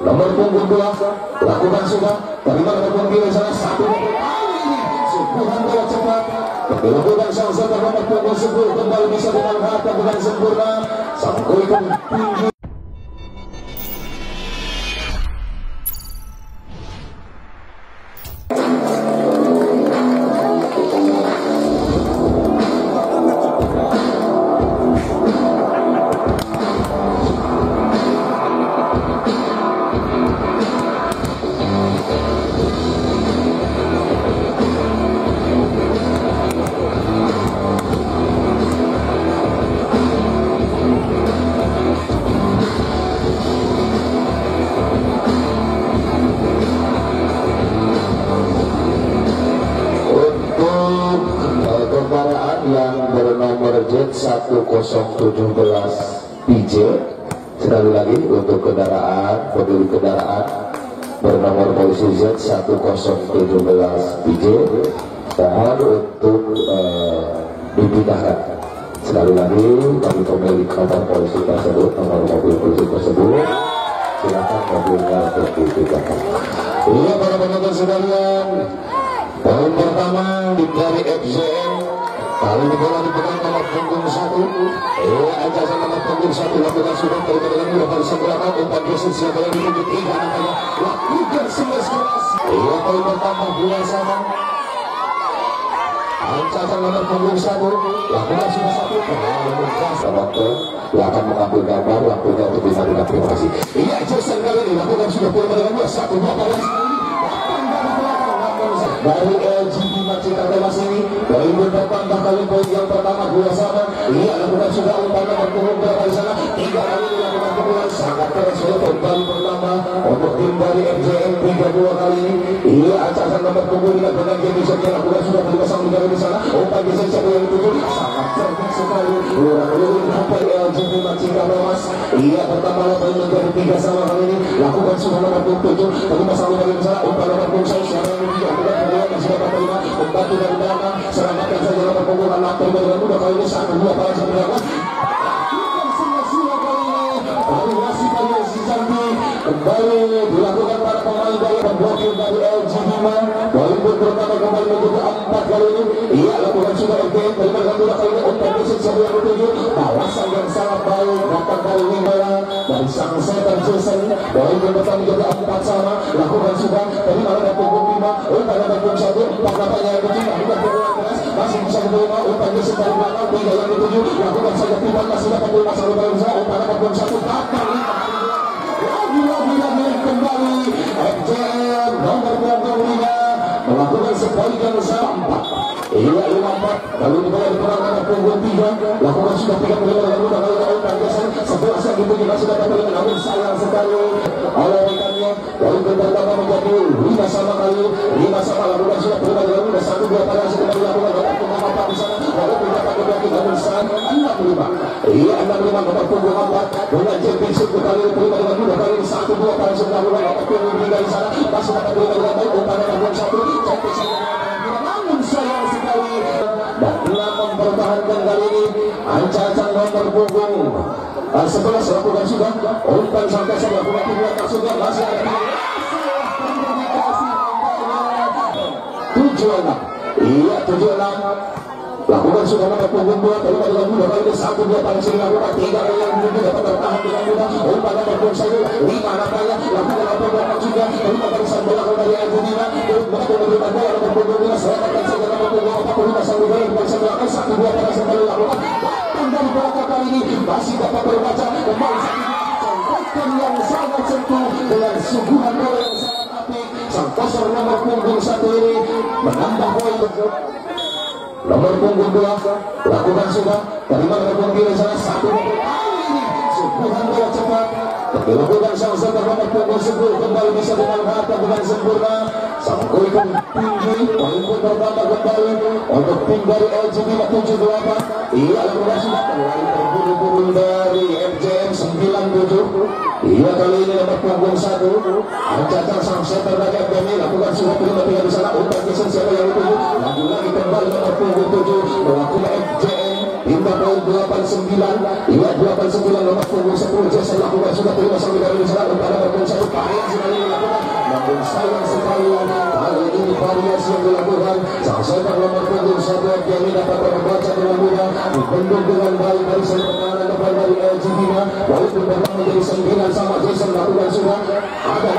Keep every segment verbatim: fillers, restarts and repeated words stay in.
Nomor punggung dua, lakukan sudah. Terima telepon kiri sana satu. Subuhan bola cepat. Dilakukan sanksi terhadap punggung sepuluh kembali bisa dimanfaatkan dengan sempurna. Sanggul itu tinggi. satu nol satu tujuh belas P J, sekali lagi untuk kendaraan pemilik kendaraan bernomor polisi Z satu nol satu tujuh belas P J mohon untuk eh, dipindahkan. Sekali lagi kami pemilik nomor polisi tersebut, nomor mobil polisi tersebut, silakan mobilnya untuk dipindahkan. Iya para penonton sekalian, poin pertama dari F J M. Kali ini bola dipegang nomor punggung satu. Eh, ajaran nomor punggung satu lakukan sudah terlibat dengan lebar seberapa umpan dosen siapa yang ditunjuk tiga namanya lakukan sebelas kelas. Iya, poin pertama bola sama. Ajaran nomor punggung satu lakukan sudah satu terlalu keras. Waktu akan mengambil gambar waktunya untuk bisa diaplikasi. Iya, ajaran kali ini lakukan sudah terlibat dengan dua satu dua belas. Dari L J BIMA Cirebon ini dari berdepan bahkan poin yang pertama dua sama. Ia lakukan sudah umpannya berkurung dari sana tiga kali dilakukan kemudian sangat keras oleh pembalik pertama untuk tim dari F J M tiga dua kali ini. Ia acakan nomor punggung dengan benar dia bisa dilakukan sudah berpasang dari di sana umpan bisa siapa yang ditunjuk sangat cerdik sekali luar-luar sampai L J BIMA Cirebon. Ia pertama lakukan menjadi tiga sama kali ini lakukan sudah nomor punggung tujuh berpasang dari di sana umpan nomor punggung siapa yang ditunjuk siapa terima membantu dari mana selamatkan saja dalam penggunaan lapor dengan mudah kali ini sangat dua para sebenarnya lakukan sila-sila kali ini baru masih kali si Santi kembali dilakukan para pemain dari pemblokir dari L J BIMA dari berpertama kembali menjadi empat kali ini ia lakukan sudah F J M terima mudah kali ini untuk mesin sebuah ketujuh kawasan yang sangat baik datang kali ini dari sang setan Jason dari berpertama menjadi empat sama lakukan sudah terima ada punggung umpan ada pun satu, empat lapanya yang tujuh, lakukan peluang keras, masih bisa menerima, umpannya sekali belakang, tiga yang tujuh, lakukan saja pilihan, masih dapat menerima satu kali besar, umpan ada pun satu, lapang, lagi-lagi lagi kembali, F J M nomor punggung lima, melakukan sekali yang besar, empat, iya lima empat, lalu dibayar di perang ada punggung tiga, lakukan sudah tiga menerima, lalu ada umpan kesan, sebelas yang dipuji, masih dapat menerima, namun sayang sekali, oleh rekannya, lalu berpertama menjadi lima sama kali, lima sama lakukan sudah berubah dalam udah satu dua tangan sekitar dilakukan dapat pengamapan di sana, lalu berdapat berdapat namun sangat enam lima, iya enam lima dapat punggung empat, dengan jemping satu kali berubah dengan udah kali satu dua tangan sekitar dilakukan dapat punggung tiga di sana, masih dapat berubah dengan baik, umpannya namun satu, capek saja namun sayang sekali, dan enam mempertahankan kali ini, ancaman nomor punggung. Sebelah lakukan sudah, umpan sampai saya lakukan tiga sudah masih ada tujuh enam, iya tujuh enam, lakukan sudah dapat punggung dua, terima dengan mudah kali ini satu dua paling sering lakukan tiga kali yang mungkin dapat tertahan dengan mudah, umpan dapat pun satu lima anaknya, lakukan apa berapa juga, terima dari sambil lakukan dari Argentina, untuk menerima dua dapat punggung dua, selamatkan saja dapat punggung empat puluh lima satu dua, umpan sambil lakukan satu dua paling sering lakukan, dari belakang kali ini masih dapat berbaca kembali satu yang sangat sentuh dengan suguhan bola yang sangat apik. Sang pasar nomor punggung satu ini menambah poin. Nomor punggung dua lakukan sudah terima telepon kiri sana satu suguhan bola cepat dilakukan sang setan nomor punggung sepuluh kembali bisa dimanfaatkan dengan sempurna. Sang kuikun tinggi poin pun pertama kembali untuk tim dari L J BIMA tujuh delapan. Ia lakukan sudah terlalu terburu-buru dari F J M sembilan tujuh. Ia kali ini dapat punggung satu. Ancaman sang setter dari F J M lakukan sudah terima tiga di sana. Umpan kesan siapa yang dituju? Lagi-lagi kembali dapat punggung tujuh. Melakukan F J M lima poin delapan sembilan, lima delapan sembilan nomor punggung sepuluh jasa lakukan sudah terima sampai dari Israel pada perempuan satu kalian sekali dilakukan, namun sayang sekali kali ini variasi yang dilakukan sang sepak nomor punggung satu yang dapat membaca dengan mudah dibendung dengan baik dari sepak bola depan dari L J BIMA, poin bertambah menjadi sembilan sama Jason lakukan sudah ada.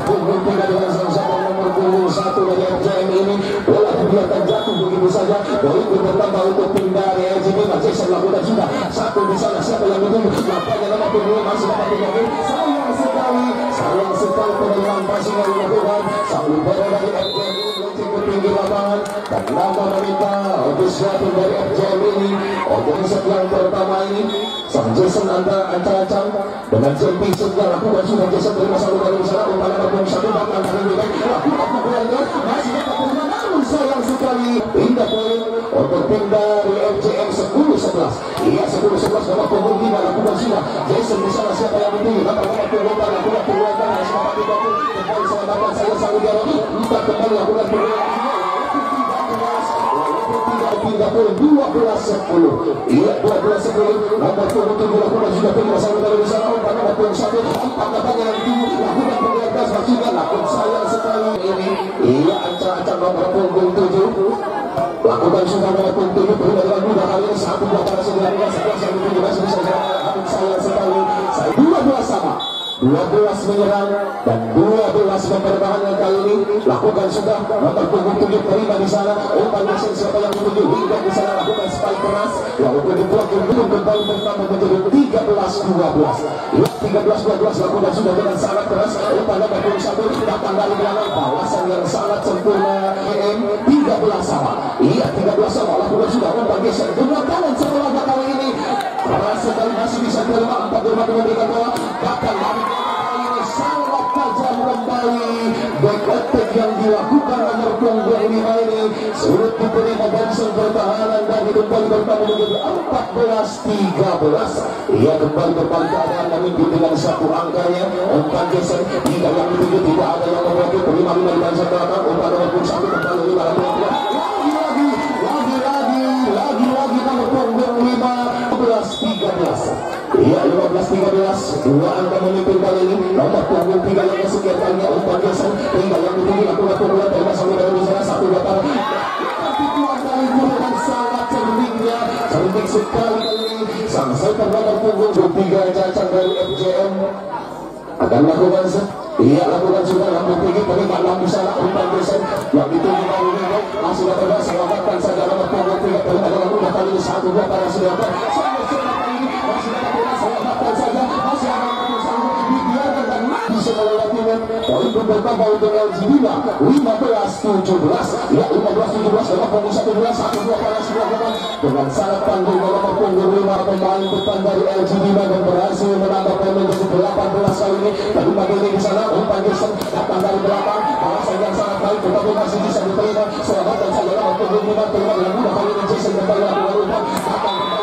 Punggung tiga dengan sang sepak nomor punggung satu dari F J M ini bola dibiarkan jatuh begitu saja, poin bertambah untuk pindah dari L J BIMA. Jason lakukan sudah satu di sana, siapa yang menunggu nampaknya nomor punggung masih dapat diambil, sayang sekali sayang sekali penentuan pasir yang dilakukan sang libero dari F J M ini mencing ke pinggir lapangan dan nama mereka habis jatuh dari F J M ini. Open set yang pertama ini sang Jason antara ancang-ancang dengan sempit sudah lakukan sudah Jason dari masa lalu dari sana umpan ataupun satu bahkan lebih baik lakukan kebelakang masih dapat bermain namun sayang sekali pindah poin untuk pindah dari F J M sepuluh sebelas. Iya sepuluh sebelas dapat punggung lima lakukan sudah Jason di sana siapa yang penting dapat lakukan lakukan keluarkan harus dapat tiga pun kembali saya bahkan saya sanggup dialami empat kembali lakukan keluarkan dua belas sepuluh. Iya dua belas sepuluh. Nomor dua puluh tujuh lakukan sudah pindah satu dari sana umpan ataupun satu empat katanya yang tinggi lakukan pengegas maksudnya lakukan sayang sekali ini. Iya ancang-ancang nomor punggung tujuh lakukan sudah nomor punggung tujuh berubah dengan mudah kali ini satu dua belas sembilan belas sebelas yang tinggi masih bisa jalan lakukan sayang sekali dua belas sama. dua belas menyerang dan dua belas mempertahankan kali ini lakukan sudah nomor punggung tujuh terima di sana umpan Jason siapa yang menuju hingga di sana lakukan spike keras walaupun dibuat belum kembali bertambah menjadi tiga belas dua belas. tiga belas dua belas lakukan sudah dengan sangat keras umpan nomor satu datang dari belakang kawasan yang sangat sempurna E M tiga belas sama. Iya tiga belas sama lakukan sudah umpan Jason dengan kanan setelah kali ini keras sekali masih bisa terima empat rumah memberikan bola bahkan sangat tajam kembali backup yang dilakukan nomor punggung lima ini surut diterima Jason pertahanan dan kembali bertambah menjadi empat belas tiga belas. Ia kembali berbalik keadaan memimpin dengan satu angkanya umpan Jason tidak yang dituju tidak ada yang memiliki lima lima di bangsa belakang umpan nomor punggung satu kembali lima lagi lagi lagi lagi lagi lagi nomor punggung lima empat belas tiga belas. Iya lima belas tiga belas dua angka memimpin kali ini nomor punggung tiga yang kesekian kalinya umpan Jason tinggal yang ditinggi lakukan punggungan terima sampai dari misalnya satu datang tapi dua kali gunakan sangat cerdiknya cerdik sekali kali ini sang sepak nomor punggung dua puluh tiga cacang dari F J M akan lakukan set. Iya lakukan sudah lambung tinggi peningkat lambung sana umpan Jason yang ditinggi kali ini masih dapat berhasil lakukan saja nomor punggung tiga peningkat lakukan kali ini satu dua para sudah datang poin bertambah untuk L J BIMA lima belas tujuh belas. Ya lima belas tujuh belas dalam punggung satu belas satu dua dengan sangat tangguh nomor punggung lima pemain depan dari L J BIMA dan berhasil menambah poin menjadi delapan belas kali ini tadi pagi ini di sana umpan Jason datang dari belakang alasan yang sangat baik tetapi masih bisa diterima selamatkan saja nomor punggung lima terima dengan mudah kali ini Jason kembali lakukan umpan akan dari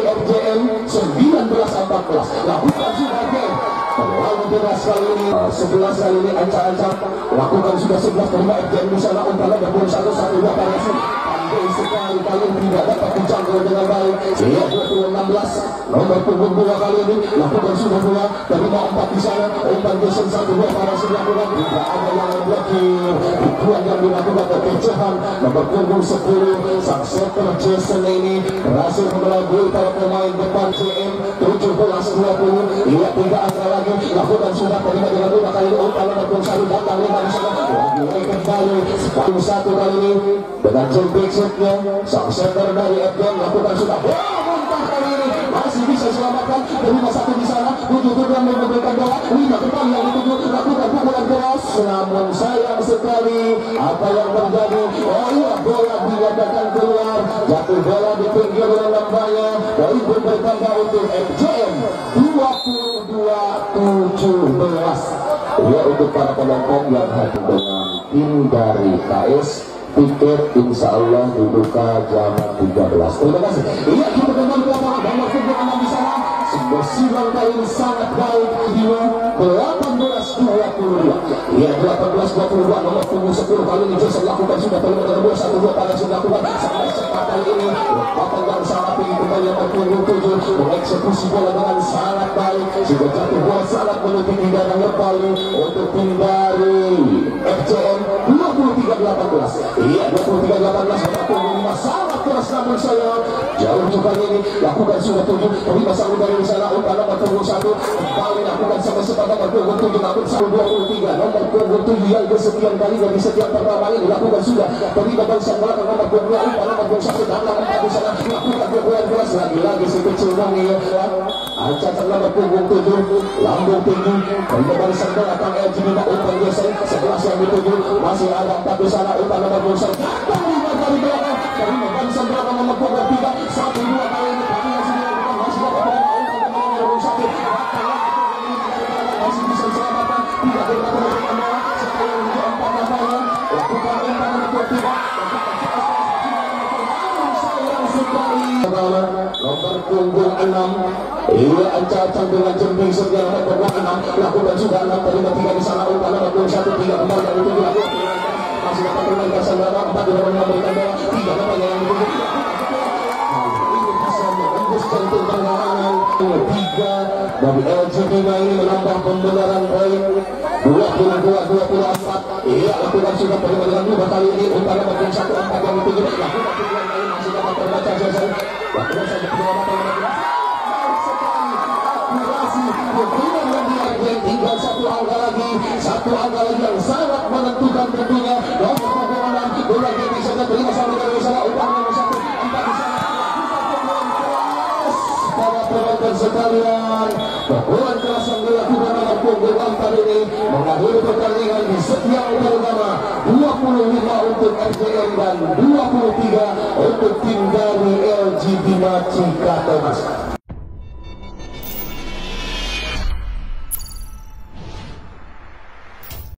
F J M sembilan belas empat belas lakukan sudah game terlalu deras kali ini sebelas kali ini ancang-ancang lakukan sudah sebelas terima F J M di sana umpan dan pun satu satu dua parasi pandai sekali kali tidak dapat menjangkau dengan baik. Iya dua puluh enam belas nomor punggung dua kali ini lakukan sudah dua terima empat di sana umpan Jason satu dua parasi lakukan tidak ada yang memblokir bukan yang dilakukan kekecehan nomor punggung sepuluh sang setter Jason ini berhasil melabui para pemain depan C M tujuh belas dua puluh. Iya tiga angka lagi lakukan sudah terima dengan dua kali umpan nomor punggung satu datang lima di sana lagi kembali sepuluh satu kali ini dengan jempik setnya sang setter dari F J M lakukan sudah muntah kali ini masih bisa selamatkan terima satu di sana tujuh tujuan memberikan bola lima depan yang dituju lakukan pukulan keras namun sayang sekali apa yang terjadi oh iya bola diadakan keluar jatuh bola di pinggir lambangnya poin bertambah untuk F J M dua puluh dua tujuh belas. Iya untuk para penonton yang hadir dengan tim dari K S tiket insya Allah dibuka jam tiga belas. Terima kasih. Iya kita kembali ke lapangan dan waktu bermain di sana sudah silang kali ini sangat baik kedua delapan belas dua puluh dua ya delapan belas dua puluh dua nomor punggung sepuluh kali ini bisa dilakukan sudah belum terbuat satu dua kali sudah kuat sampai kesempatan ini Bapak yang salah pilih kembali yang terpunggung tujuh mengeksekusi bola dengan sangat baik sudah jatuh bola sangat menutup hingga yang berpaling untuk hindari F J M dua puluh tiga delapan belas iya dua puluh tiga delapan belas Bapak punggung masalah keras namun sayang jauh juga ini lakukan sudah tujuh tapi masalah dari sana utara berpunggung satu kembali lakukan sama sepatah berpunggung tujuh namun dua puluh tiga nomor dua puluh tujuh yang bersekian kali dari setiap pertama ini lakukan sudah terlibat bangsa belakang nomor dua puluh dua pada nomor satu dan nomor empat sana lakukan dua puluh dua lagi-lagi sekecil wangi acakan nomor dua puluh tujuh lambung tinggi nomor bangsa belakang L J BIMA umpan geser sebelas yang dituju masih ada empat sana umpan nomor dua puluh satu terlibat dari belakang dari bangsa belakang nomor dua puluh tiga satu dua kali ini kami yang sudah lakukan masih ada umpan nomor satu tidak berlaku kemana setelah menjadi empat lapangan lakukan umpan untuk tiga sayang sekali nomor punggung enam iya ancaman dengan jembing segera nomor punggung enam lakukan sudah enam terlibat tiga di sana umpan nomor punggung satu tiga kembali dan itu dilakukan masih dapat menaikkan saudara empat di dalam memberikan bola tiga lapangan yang ditutup ini bisa menembus jantung perlawanan tiga dari L J BIMA ini menambah pembenaran poin dua puluh dua dua puluh empat iya lakukan sudah perlawanan dua kali ini utara bagian satu empat yang tinggi lakukan pilihan lain masih dapat terbaca jasa lakukan saja penyelamatan baik sekali akurasi pimpinan yang diagen tinggal satu angka lagi satu angka lagi yang sangat menentukan tentunya nomor perlawanan bola yang bisa terima sama dengan misalnya utara nomor satu empat di sana para penonton sekalian perlawanan keras yang dilakukan punggung empat ini mengakhiri pertandingan di setiap pertama dua puluh lima untuk F J M dan dua puluh tiga untuk tim dari L J BIMA Cikatemas.